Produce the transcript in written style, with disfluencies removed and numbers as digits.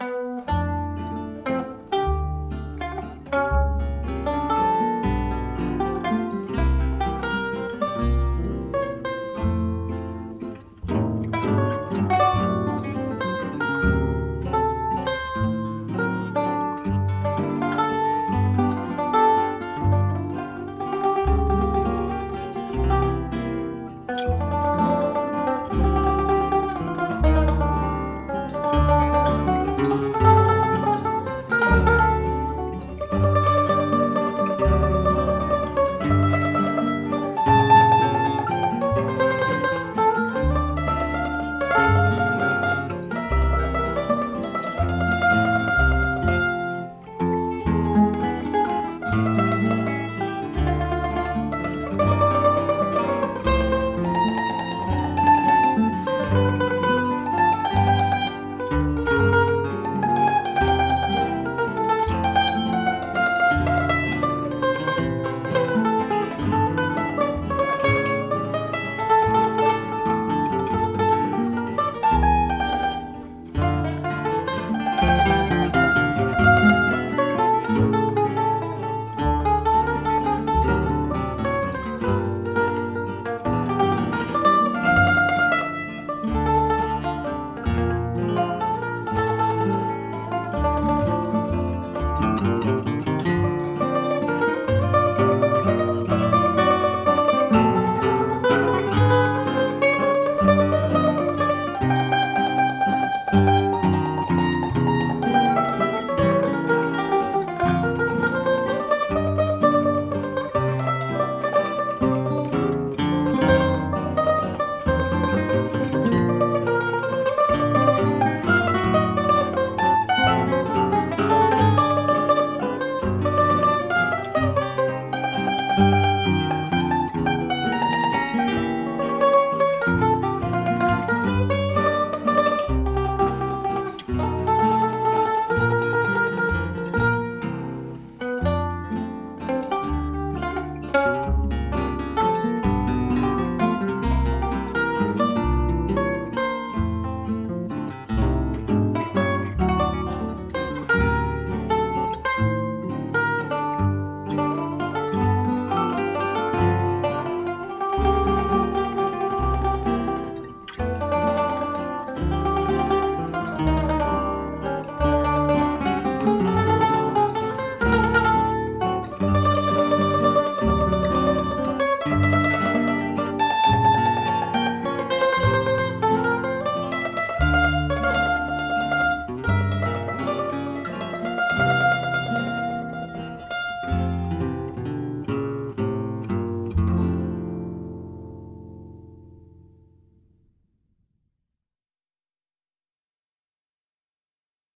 much.